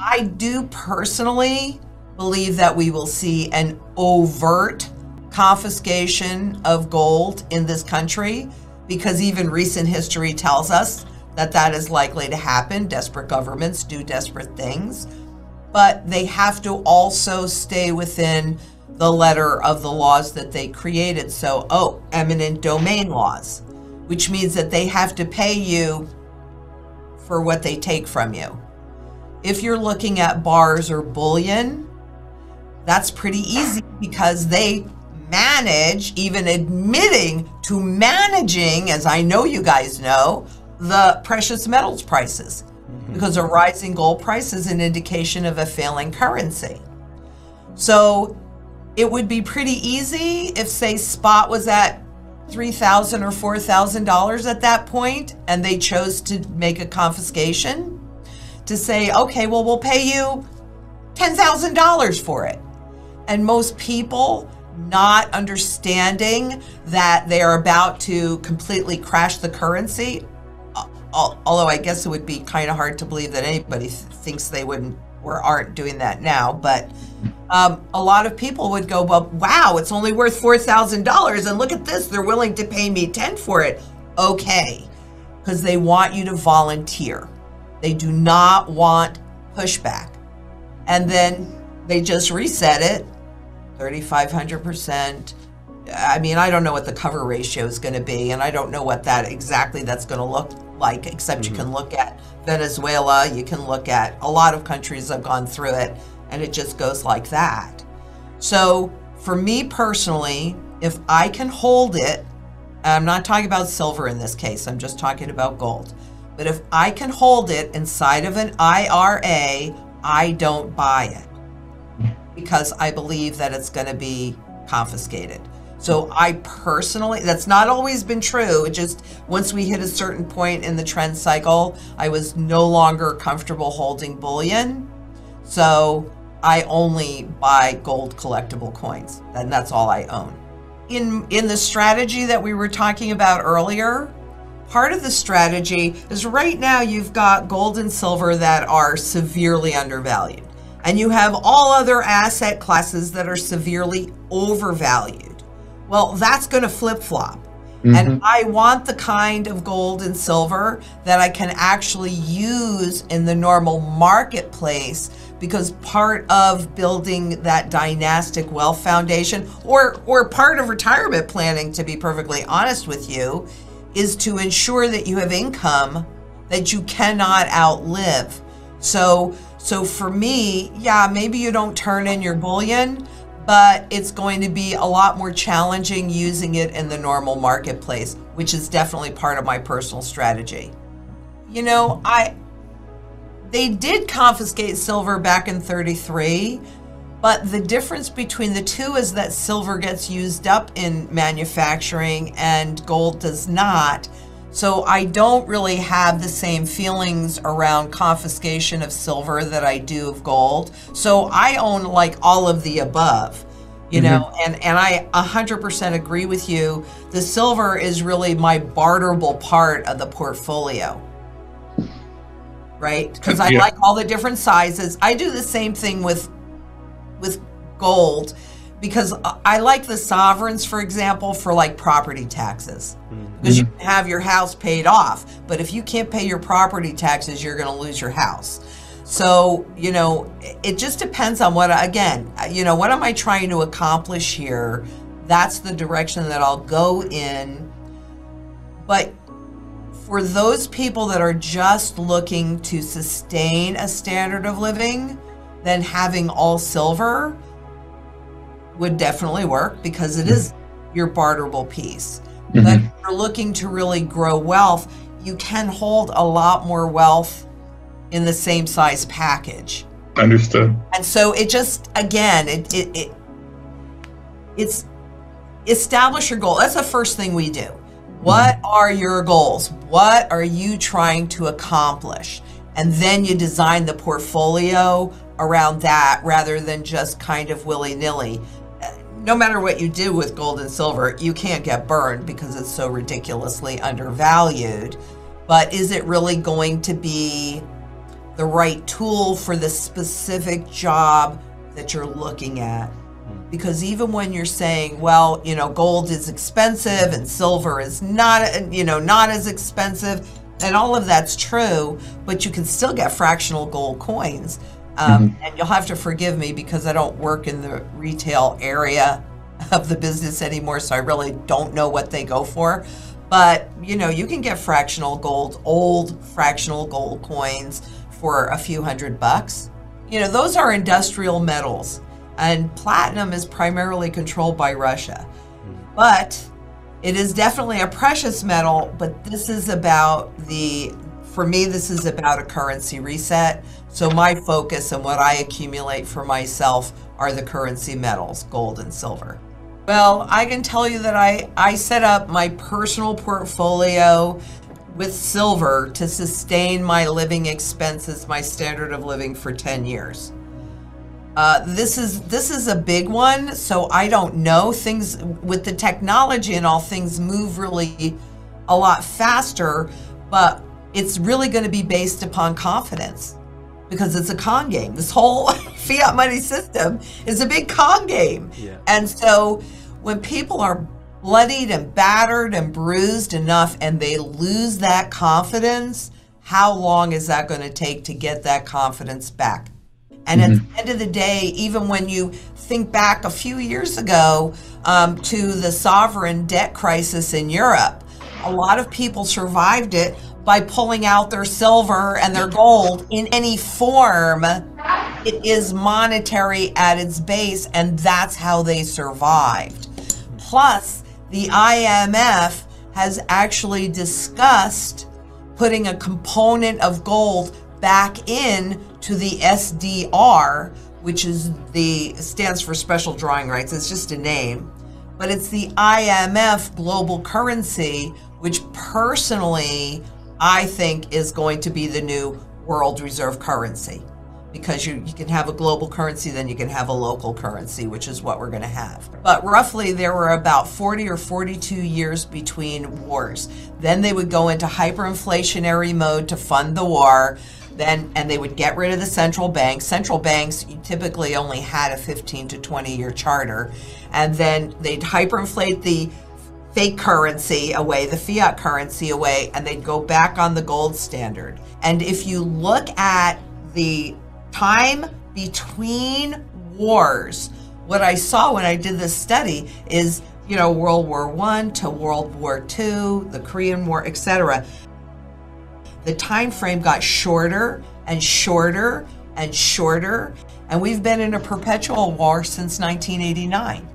I do personally believe that we will see an overt confiscation of gold in this country, because even recent history tells us that that is likely to happen. Desperate governments do desperate things, but they have to also stay within the letter of the laws that they created. So, eminent domain laws, which means that they have to pay you for what they take from you. If you're looking at bars or bullion, that's pretty easy because they manage, even admitting to managing, as I know you guys know, the precious metals prices, because a rising gold price is an indication of a failing currency. So it would be pretty easy if, say, spot was at $3,000 or $4,000 at that point, and they chose to make a confiscation, to say, okay, well, we'll pay you $10,000 for it. And most people, not understanding that they are about to completely crash the currency, although I guess it would be kind of hard to believe that anybody thinks they wouldn't or aren't doing that now, but a lot of people would go, well, wow, it's only worth $4,000, and look at this, they're willing to pay me $10,000 for it. Okay, because they want you to volunteer. They do not want pushback. And then they just reset it, 3,500%. I mean, I don't know what the cover ratio is going to be, and I don't know what that exactly that's going to look like, except you can look at Venezuela, you can look at a lot of countries have gone through it, and it just goes like that. So for me personally, if I can hold it, I'm not talking about silver in this case, I'm just talking about gold. But if I can hold it inside of an IRA, I don't buy it because I believe that it's going to be confiscated. So I personally, that's not always been true. It just, once we hit a certain point in the trend cycle, I was no longer comfortable holding bullion. So I only buy gold collectible coins, and that's all I own. In the strategy that we were talking about earlier, part of the strategy is right now you've got gold and silver that are severely undervalued, and you have all other asset classes that are severely overvalued. Well, that's going to flip-flop. And I want the kind of gold and silver that I can actually use in the normal marketplace, because part of building that dynastic wealth foundation, or part of retirement planning, to be perfectly honest with you, is to ensure that you have income that you cannot outlive. So for me, yeah, maybe you don't turn in your bullion, but it's going to be a lot more challenging using it in the normal marketplace, which is definitely part of my personal strategy. You know, they did confiscate silver back in '33, but the difference between the two is that silver gets used up in manufacturing and gold does not. So I don't really have the same feelings around confiscation of silver that I do of gold. So I own like all of the above, you know, and I 100% agree with you. The silver is really my barterable part of the portfolio. Right? Because I like all the different sizes. I do the same thing with gold, because I like the sovereigns, for example, for like property taxes, because you can have your house paid off, but if you can't pay your property taxes, you're going to lose your house. So, you know, it just depends on what, again, you know, what am I trying to accomplish here? That's the direction that I'll go in. But for those people that are just looking to sustain a standard of living, then having all silver would definitely work, because it is your barterable piece. But if you're looking to really grow wealth, you can hold a lot more wealth in the same size package. Understood. And so it just, again, it's establish your goal. That's the first thing we do. What are your goals? What are you trying to accomplish? And then you design the portfolio around that, rather than just kind of willy-nilly. No matter what you do with gold and silver, you can't get burned because it's so ridiculously undervalued. But is it really going to be the right tool for the specific job that you're looking at. Because even when you're saying, well, you know, gold is expensive and silver is not, you know, not as expensive, and all of that's true, but you can still get fractional gold coins. And you'll have to forgive me because I don't work in the retail area of the business anymore, so I really don't know what they go for. But, you know, you can get fractional gold, old fractional gold coins for a few $100s. You know, those are industrial metals, and platinum is primarily controlled by Russia. But it is definitely a precious metal, but this is about the, for me, this is about a currency reset. So my focus and what I accumulate for myself are the currency metals, gold and silver. Well, I can tell you that I set up my personal portfolio with silver to sustain my living expenses, my standard of living for 10 years. This is a big one, so I don't know. Things with the technology and all, things move really a lot faster, but it's really going to be based upon confidence because it's a con game. This whole fiat money system is a big con game. Yeah. And so when people are bloodied and battered and bruised enough and they lose that confidence, how long is that going to take to get that confidence back? And at the end of the day, even when you think back a few years ago to the sovereign debt crisis in Europe, a lot of people survived it by pulling out their silver and their gold in any form. It is monetary at its base, and that's how they survived. Plus, the IMF has actually discussed putting a component of gold back in to the SDR, which is the, stands for Special Drawing Rights. It's just a name, but it's the IMF global currency, which personally I think is going to be the new world reserve currency, because you can have a global currency, then you can have a local currency, which is what we're going to have. But roughly there were about 40 or 42 years between wars. Then they would go into hyperinflationary mode to fund the war. And they would get rid of the central banks. Central banks typically only had a 15 to 20-year charter. And then they'd hyperinflate the fake currency away, the fiat currency away, and they'd go back on the gold standard. And if you look at the time between wars, what I saw when I did this study is, you know, World War I to World War II, the Korean War, etc. The time frame got shorter and shorter and shorter, and we've been in a perpetual war since 1989.